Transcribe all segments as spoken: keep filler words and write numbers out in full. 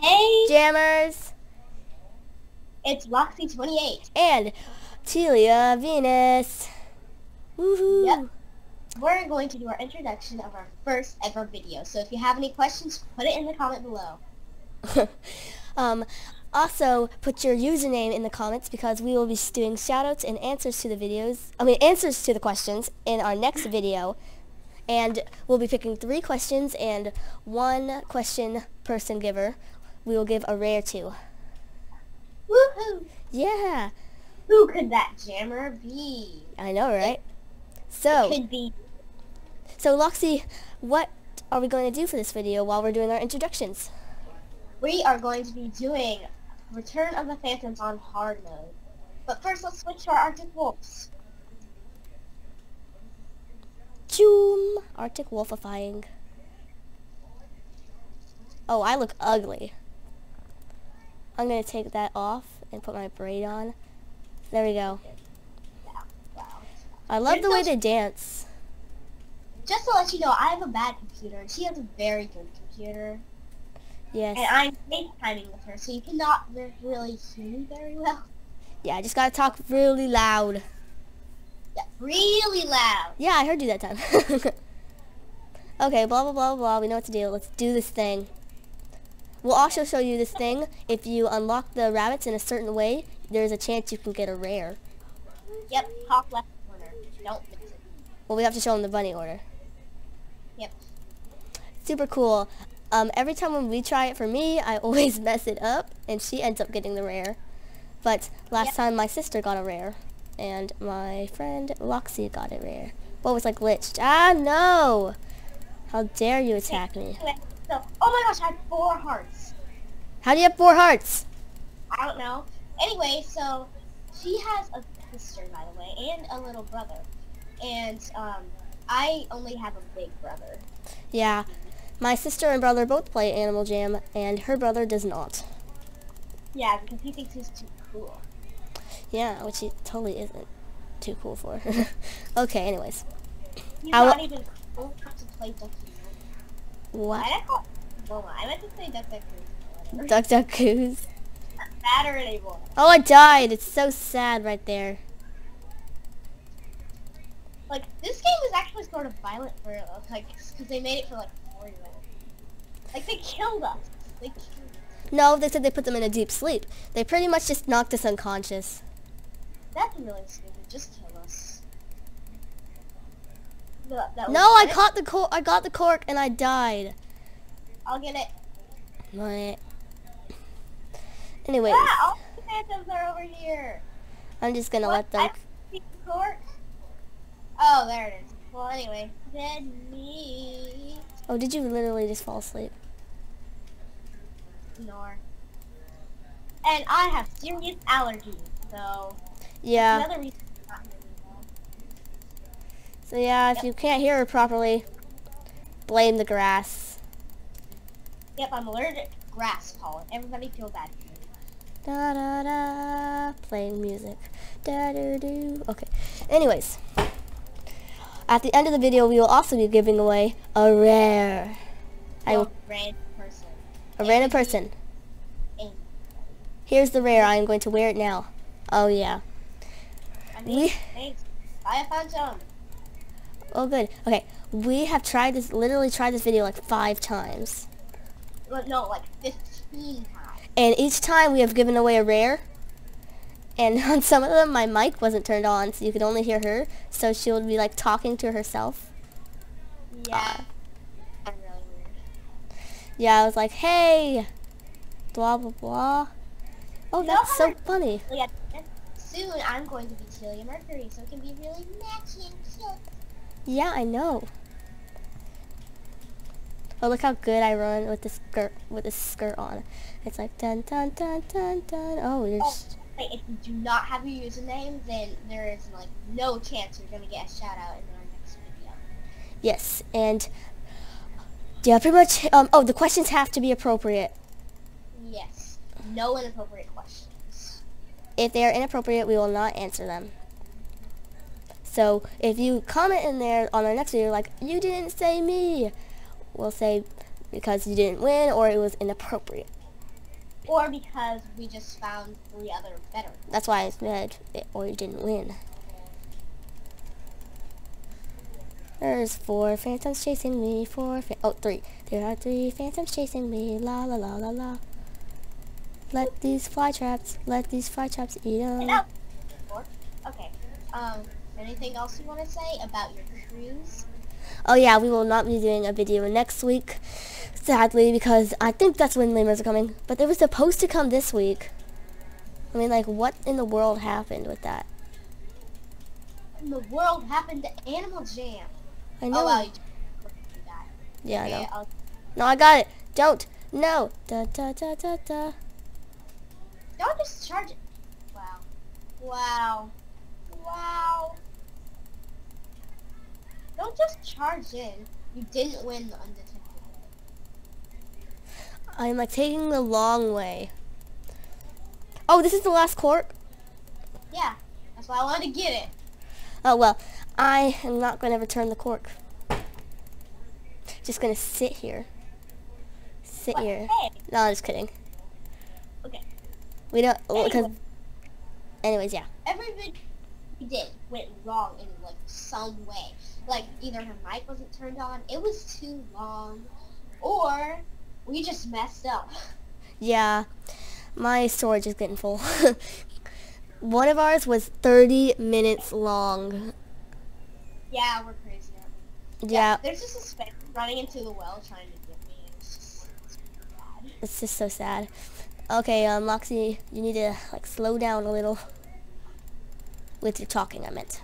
Hey, Jammers. It's Loxie twenty-eight. And Tilia Venus. Woohoo. Yep. We're going to do our introduction of our first ever video. So if you have any questions, put it in the comment below. um, also, put your username in the comments because we will be doing shoutouts and answers to the videos. I mean, answers to the questions in our next video. And we'll be picking three questions and one question person giver. We will give a rare to. Woohoo! Yeah. Who could that jammer be? I know, right? It, so. It could be. So, Loxie, what are we going to do for this video while we're doing our introductions? We are going to be doing Return of the Phantoms on hard mode. But first, let's switch to our Arctic Wolves. Choom! Arctic wolfifying. Oh, I look ugly. I'm gonna take that off and put my braid on. There we go. I love the way they dance. Just to let you know, I have a bad computer and she has a very good computer. Yes. And I'm FaceTiming with her, so you cannot really hear me very well. Yeah, I just gotta talk really loud. Yeah, really loud. Yeah, I heard you that time. Okay, blah, blah, blah, blah. We know what to do. Let's do this thing. We'll also show you this thing. If you unlock the rabbits in a certain way, there's a chance you can get a rare. Yep, top left corner. Don't miss it. Well, we have to show them the bunny order. Yep. Super cool. Um, every time when we try it for me, I always mess it up, and she ends up getting the rare. But last yep. time, my sister got a rare. And my friend Loxie got it rare. What was like glitched? Ah, no! How dare you attack me? Oh my gosh, I have four hearts. How do you have four hearts? I don't know. Anyway, so she has a sister, by the way, and a little brother. And um, I only have a big brother. Yeah. My sister and brother both play Animal Jam, and her brother does not. Yeah, because he thinks he's too cool. Yeah, which he totally isn't too cool for. Okay, anyways. You're not even cool enough to play Duck Goose. What? I call Boma. I meant to say Duck Duck Goose. Duck Duck Goose? Not matter anymore. Oh, I died. It's so sad right there. Like, this game is actually sort of violent for, like, because they made it for, like, four years. Like, they killed us. They killed us. No, they said they put them in a deep sleep. They pretty much just knocked us unconscious. That's really stupid. Just kill us. No, no I caught the cork. I got the cork and I died. I'll get it. What? Anyway. Ah, all the phantoms are over here. I'm just gonna what? let them. I see the cork. Oh, there it is. Well, anyway, then me. Oh, did you literally just fall asleep? Nor. And I have serious allergies, so. Yeah. Another reason not here anymore. So yeah, if yep. you can't hear her properly, blame the grass. Yep, I'm allergic to grass pollen. Everybody feel bad for me. Da da da, playing music. Da da do. Okay. Anyways, at the end of the video, we will also be giving away a rare. No, I will. Random person. A random person. Anybody. Here's the rare. I am going to wear it now. Oh yeah. We, Thanks. I found some. Oh, good. Okay, we have tried this, literally tried this video like five times. Well, no, like fifteen times. And each time we have given away a rare. And on some of them, my mic wasn't turned on, so you could only hear her. So she would be like talking to herself. Yeah. Uh, really weird. Yeah, I was like, hey, blah, blah, blah. Oh, that's so funny. Yeah. Soon, I'm going to be Tilia Mercury, so it can be really matchy and cute. Yeah, I know. Oh, look how good I run with this skirt with this skirt on. It's like dun dun dun dun dun. Oh, you're. Oh, wait, if you do not have your username, then there is like no chance you're gonna get a shout out in our next video. Yes, and yeah, pretty much. Um, oh, the questions have to be appropriate. Yes, no inappropriate questions. If they are inappropriate, we will not answer them. So if you comment in there on our next video, like, you didn't say me, we'll say because you didn't win or it was inappropriate. Or because we just found three other better. That's why it's dead, it, or you didn't win. There's four phantoms chasing me, four, oh, three. There are three phantoms chasing me, la la la la la. Let these fly traps, let these fly traps eat up. Okay, um, anything else you want to say about your cruise? Oh yeah, we will not be doing a video next week, sadly, because I think that's when lemurs are coming. But they were supposed to come this week. I mean, like, what in the world happened with that? What in the world happened to Animal Jam? I know. Oh, wow. Yeah, I know. Yeah, no, I got it. Don't. No. Da da da da da. Don't discharge it. Wow. Wow. Wow. Don't just charge in. You didn't win the undetected. I'm like taking the long way. Oh, this is the last court? Yeah, that's why I wanted to get it. Oh well, I am not going to return the cork. Just going to sit here. Sit what? here. Hey. No, I'm just kidding. Okay. We don't, because, anyway. anyways, yeah. Everybody did went wrong in like some way. Like either her mic wasn't turned on, it was too long, or we just messed up. Yeah, my storage is getting full. One of ours was thirty minutes long. Yeah, we're crazy. Yeah. yeah. There's just a spider running into the well trying to get me. It's just it's bad. It's just so sad. Okay, um, Loxie, you need to like slow down a little with your talking. I meant.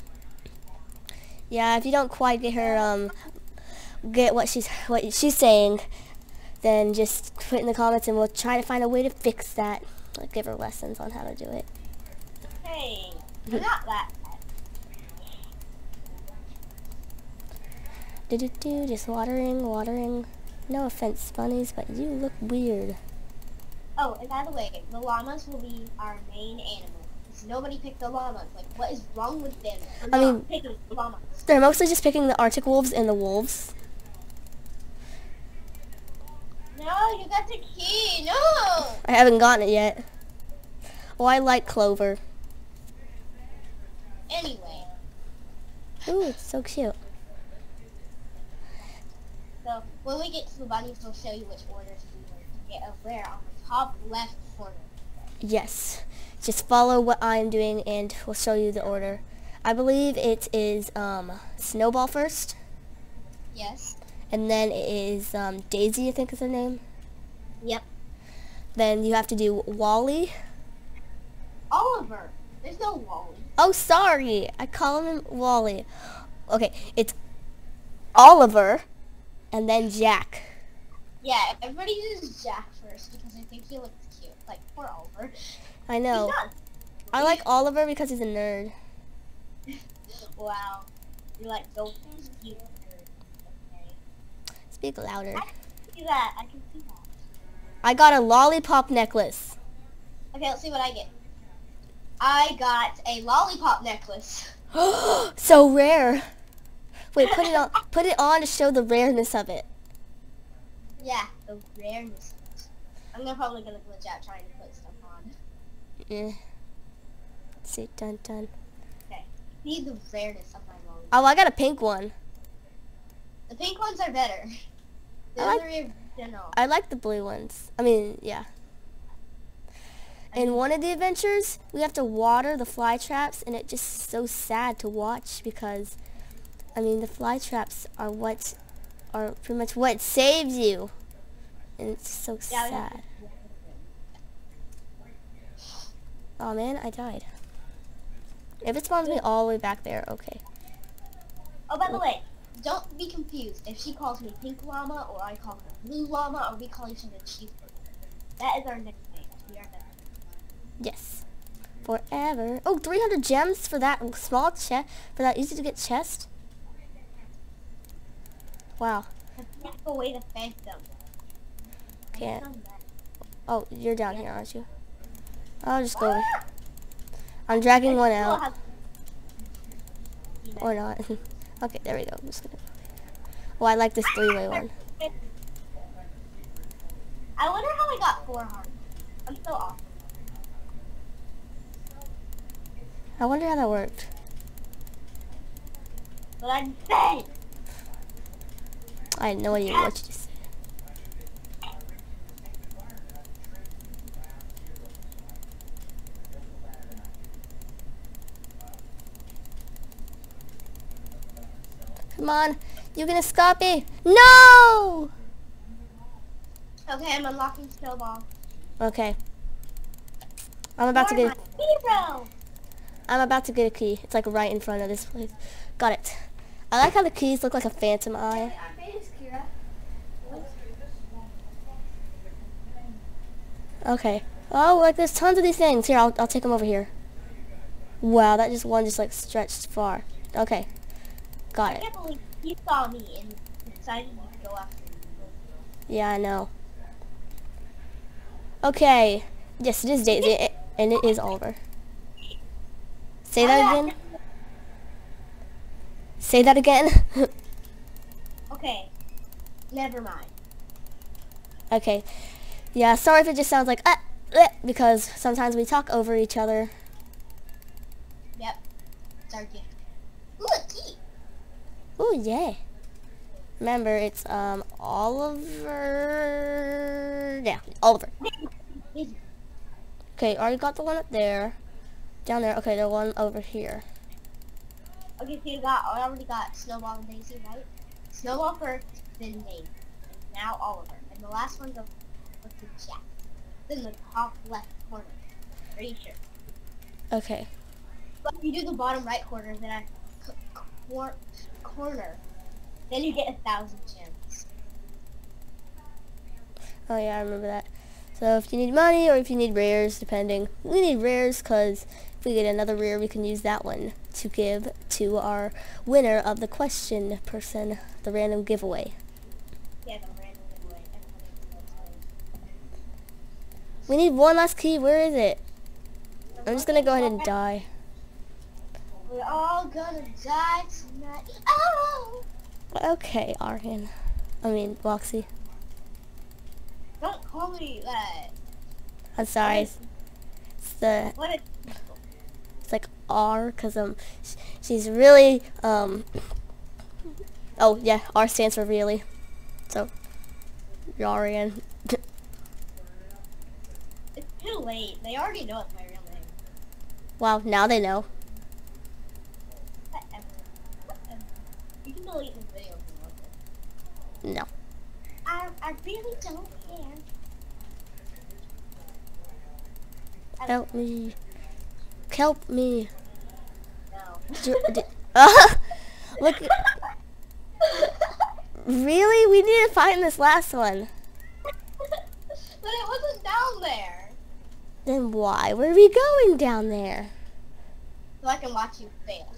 Yeah, if you don't quite get her, um, get what she's what she's saying, then just put in the comments, and we'll try to find a way to fix that. Like, give her lessons on how to do it. Hey, not that. Do do do, just watering, watering. No offense, bunnies, but you look weird. Oh, and by the way, the llamas will be our main animal. Because nobody picked the llamas. Like, what is wrong with them? They're I not mean, picking the llamas. They're mostly just picking the Arctic wolves and the wolves. No, you got the key. No. I haven't gotten it yet. Well, I like clover. Anyway. Ooh, it's so cute. So, when we get to the bunnies, we'll show you which order to get a rare on the top left corner. Yes. Just follow what I'm doing and we'll show you the order. I believe it is um, Snowball first. Yes. And then it is um, Daisy, I think is her name. Yep. Then you have to do Wally. Oliver. There's no Wally. Oh, sorry. I call him Wally. Okay, it's Oliver and then Jack. Yeah, everybody uses Jack first because I think he looks cute. Like, poor Oliver. I know. I like Oliver because he's a nerd. Wow. You like those cute nerds. Okay. Speak louder. I can see that. I can see that. I got a lollipop necklace. Okay, let's see what I get. I got a lollipop necklace. So rare. Wait, put it on. Put it on to show the rareness of it. Yeah, the rareness of it. I'm gonna probably gonna glitch out trying to put stuff on. Yeah. Let's see, dun dun. Okay. I need the rareness of my lollipop. Oh, I got a pink one. The pink ones are better. The I other like, original. I like the blue ones. I mean, yeah. In one of the adventures, we have to water the fly traps, and it's just so sad to watch because, I mean, the fly traps are what, are pretty much what saves you, and it's so sad. Oh man, I died. If it spawns me all the way back there, okay. Oh, by the way, don't be confused if she calls me Pink Llama, or I call her Blue Llama, or we call each other Cheeseburger. That is our nickname. We are better. Yes, forever. Oh, three hundred gems for that small chest, for that easy to get chest. Wow. Can't go away to thank them. Can't. Oh, you're down here, aren't you? I'll just go. Ah! I'm dragging one out. Or not. Okay, there we go. I'm just gonna. Oh, I like this three-way one. I wonder how I got four hearts. I'm so awesome. I wonder how that worked. Let's say. I had no idea what you said. Come on, you're gonna stop it. No! Okay, I'm unlocking snowball. Okay. I'm about You're to get. A hero. I'm about to get a key. It's like right in front of this place. Got it. I like how the keys look like a phantom eye. Okay. Oh, like there's tons of these things. Here, I'll I'll take them over here. Wow, that just one just like stretched far. Okay. Got it. I can't believe you saw me and decided to go after me. Yeah, I know. Okay. Yes, it is Daisy, and it is Oliver. Say that again. Say that again. Okay. Never mind. Okay. Yeah, sorry if it just sounds like ah, bleh, because sometimes we talk over each other. Yep. It's our gift. Ooh, a key. Ooh, yeah. Remember, it's um Oliver. Yeah, Oliver. Okay, already got the one up there, down there. Okay, the one over here. Okay, so you got I already got Snowball and Daisy, right? Snowball first, then Daisy, now Oliver, and the last one goes with the Jack. Then the top left corner. Pretty sure. Okay. But if you do the bottom right corner, then I cor corner. Then you get a thousand gems. Oh yeah, I remember that. So if you need money or if you need rares, depending. We need rares because if we get another rare, we can use that one to give to our winner of the question person, the random giveaway. Yeah, the random giveaway. We need one last key. Where is it? I'm just going to go ahead and die. We're all going to die tonight. Oh! Okay, Arhan. I mean, Loxie. Don't call me that. I'm sorry. It's, it's the. What is it? It's like R, cause um, she's really um. Oh yeah, R stands for really. So, Arhan. It's too late. They already know it's my real name. Wow, now they know. Whatever. Whatever. You can delete this video if you want to. No. I I really don't care. I Help don't me. Care. Help me. No. Do, do, uh, look. Really? We need to find this last one. But it wasn't down there. Then why were we going down there? So I can watch you fail.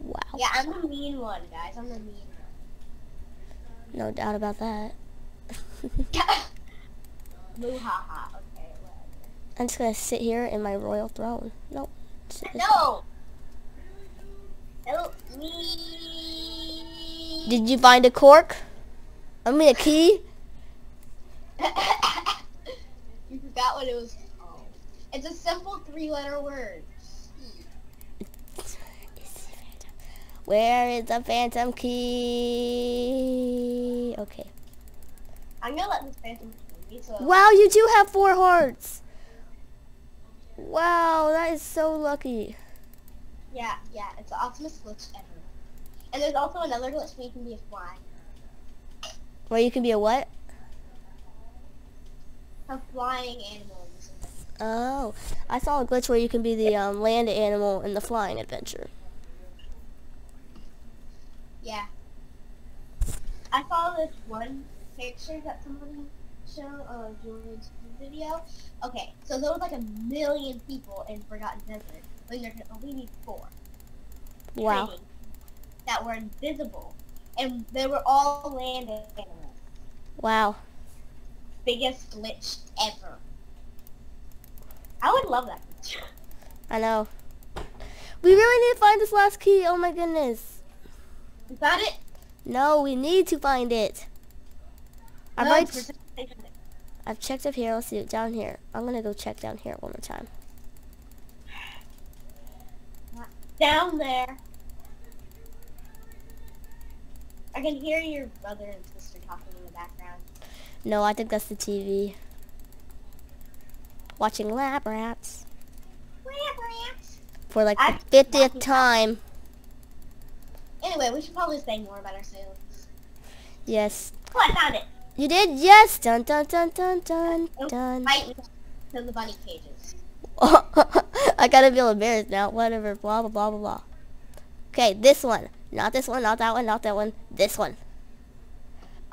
Wow. Yeah, I'm the mean one, guys. I'm the mean one. No doubt about that. I'm just gonna sit here in my royal throne. Nope. No! Help me! Did you find a cork? I mean a key? You forgot what it was called. It's a simple three-letter word. Where is the phantom key? Okay. I'm gonna let this phantom key. So wow, you do have four hearts. Wow, that is so lucky. Yeah, yeah, it's the awesomest glitch ever. And there's also another glitch where you can be a fly. Where you can be a what? A flying animal. Oh, I saw a glitch where you can be the um, land animal in the flying adventure. Yeah. I saw this one picture that somebody showed on Julian's video. Okay, so there was like a million people in Forgotten Desert, but there can only be four. Wow. That were invisible, and they were all land animals. Wow. Biggest glitch ever. I would love that picture. I know. We really need to find this last key, oh my goodness. You got it? No, we need to find it. No, I might. I've checked up here. Let's do it down here. I'm gonna go check down here one more time. Down there. I can hear your brother and sister talking in the background. No, I think that's the T V. Watching Lab Rats. Lab Rats. For like I've the fiftieth time. Out. Anyway, we should probably say more about ourselves. Yes. Oh, I found it. You did? Yes. Dun dun dun dun dun nope. dun. Fight me to the bunny cages. I gotta feel embarrassed now. Whatever. Blah blah blah blah blah. Okay, this one. Not this one. Not that one. Not that one. This one.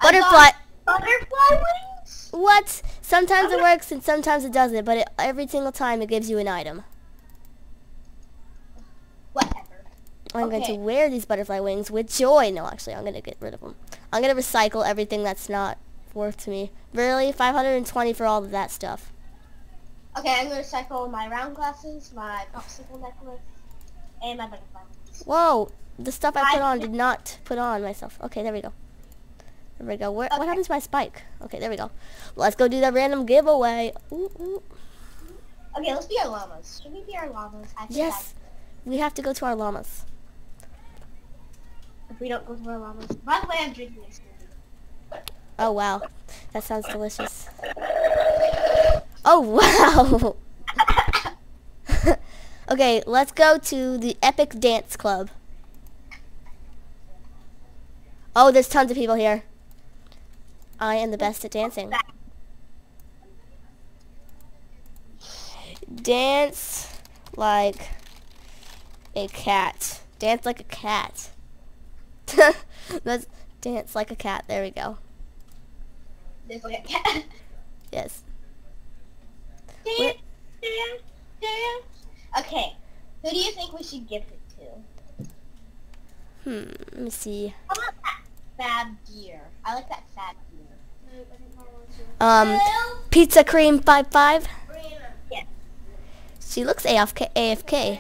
Butterfly. Butterfly wings. What? Sometimes it works and sometimes it doesn't. But it, every single time it gives you an item. Whatever. I'm okay. going to wear these butterfly wings with joy. No, actually, I'm gonna get rid of them. I'm gonna recycle everything that's not worth to me. Really, five hundred twenty for all of that stuff. Okay, I'm gonna recycle my round glasses, my popsicle necklace, and my butterfly wings. Whoa, the stuff I put on did not put on myself. Okay, there we go. There we go. Where, okay. What happened to my spike? Okay, there we go. Let's go do that random giveaway. Ooh, ooh. Okay, let's be our llamas. Should we be our llamas? I think yes, we have to go to our llamas. If we don't go to our llamas. By the way, I'm drinking this movie. Oh, wow. That sounds delicious. Oh, wow. Okay, let's go to the Epic Dance Club. Oh, there's tons of people here. I am the best at dancing. Dance like a cat. Dance like a cat. Let's dance like a cat. There we go. Dance like a cat. Yes. Dance, dance, dance. Okay, who do you think we should give it to? Hmm, let me see. How about that fab gear? I like that fab gear. Um, Pizza Cream five five? Yeah. She looks A F K. A F K?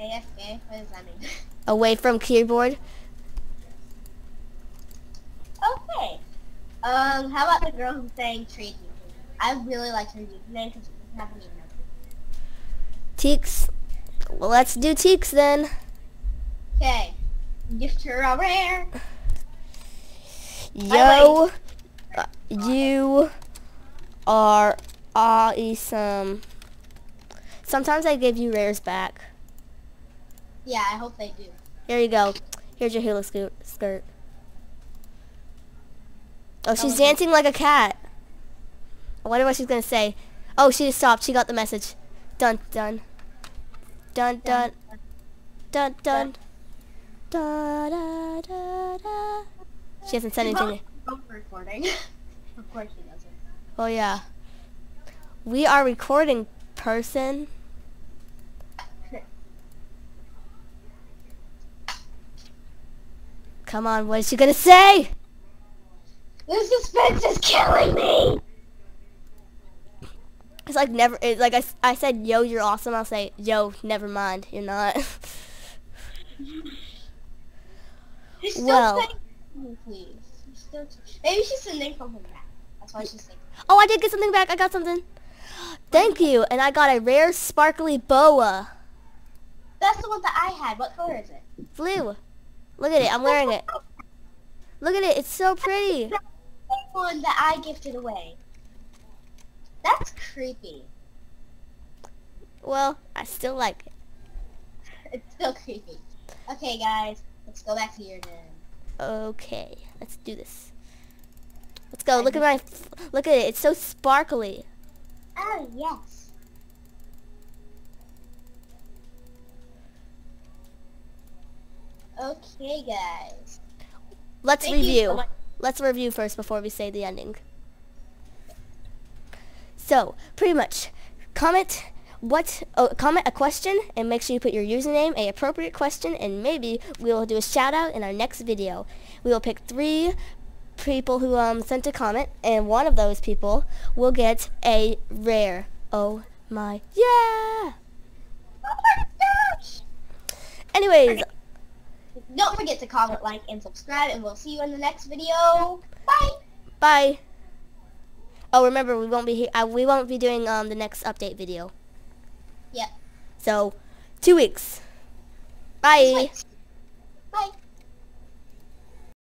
A F K? What does that mean? Away from keyboard. Okay. Um, how about the girl who sang Trade You? I really like her name because it doesn't have any numbers. Teeks. Well, let's do Teeks then. Okay. Gift her a rare. Yo, uh, you are awesome. Sometimes I give you rares back. Yeah, I hope they do. Here you go. Here's your hula skirt. Oh, she's oh, dancing like a cat. I wonder what she's gonna say. Oh, she just stopped. She got the message. Dun dun. Dun dun. Dun dun. Da da da da. She hasn't said anything. Recording. Of course she doesn't. Oh yeah. We are recording, person. Come on, what is she gonna say? The suspense is killing me. It's like never, it's like I, I said, yo, you're awesome. I'll say, yo, never mind, you're not. You're still well. Saying, please. You're still maybe she's sending something back. That's why she's saying. Oh, I did get something back. I got something. Thank you. And I got a rare sparkly boa. That's the one that I had. What color is it? Blue. Look at it. I'm wearing it. Look at it. It's so pretty. That's the one that I gifted away. That's creepy. Well, I still like it. It's still creepy. Okay, guys. Let's go back to your den. Okay. Let's do this. Let's go. Look at my... Look at it. It's so sparkly. Oh, yes. Okay, guys. Let's Thank review. So Let's review first before we say the ending. So, pretty much, comment what oh, comment a question, and make sure you put your username, a appropriate question, and maybe we will do a shout out in our next video. We will pick three people who um sent a comment, and one of those people will get a rare. Oh my yeah! Oh my gosh! Anyways, don't forget to comment, like, and subscribe, and we'll see you in the next video. Bye. Bye. Oh, remember we won't be here. Uh, we won't be doing um the next update video. Yep. So, two weeks. Bye.